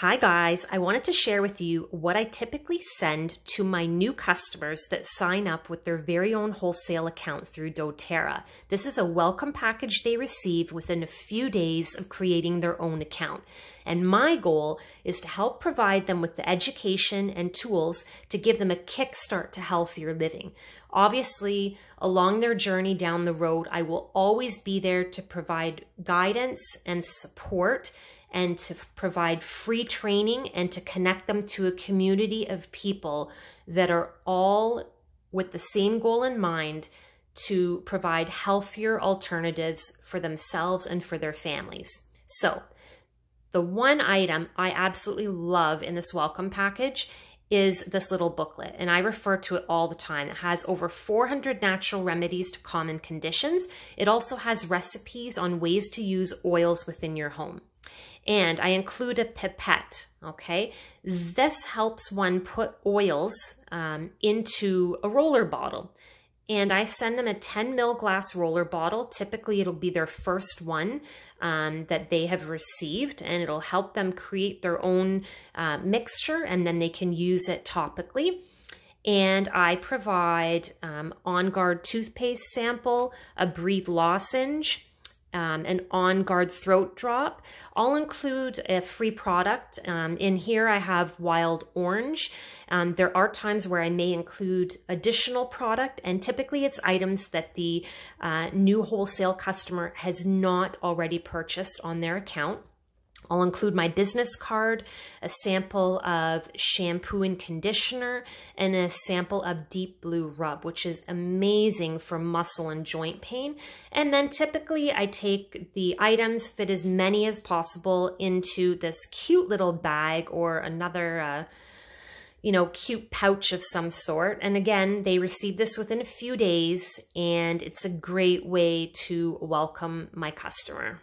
Hi guys, I wanted to share with you what I typically send to my new customers that sign up with their very own wholesale account through doTERRA. This is a welcome package they receive within a few days of creating their own account. And my goal is to help provide them with the education and tools to give them a kickstart to healthier living. Obviously, along their journey down the road, I will always be there to provide guidance and support, and to provide free training and to connect them to a community of people that are all with the same goal in mind to provide healthier alternatives for themselves and for their families. So the one item I absolutely love in this welcome package is this little booklet, and I refer to it all the time. It has over 400 natural remedies to common conditions. It also has recipes on ways to use oils within your home. And I include a pipette, okay? This helps one put oils into a roller bottle. And I send them a 10 mL glass roller bottle. Typically, it'll be their first one that they have received, and it'll help them create their own mixture, and then they can use it topically. And I provide On Guard toothpaste sample, a Breathe lozenge, an On Guard throat drop. I'll include a free product. In here I have wild orange. There are times where I may include additional product, and typically it's items that the new wholesale customer has not already purchased on their account. I'll include my business card, a sample of shampoo and conditioner, and a sample of Deep Blue Rub, which is amazing for muscle and joint pain. And then typically I take the items, fit as many as possible into this cute little bag or another you know, cute pouch of some sort. And again, they receive this within a few days, and it's a great way to welcome my customer.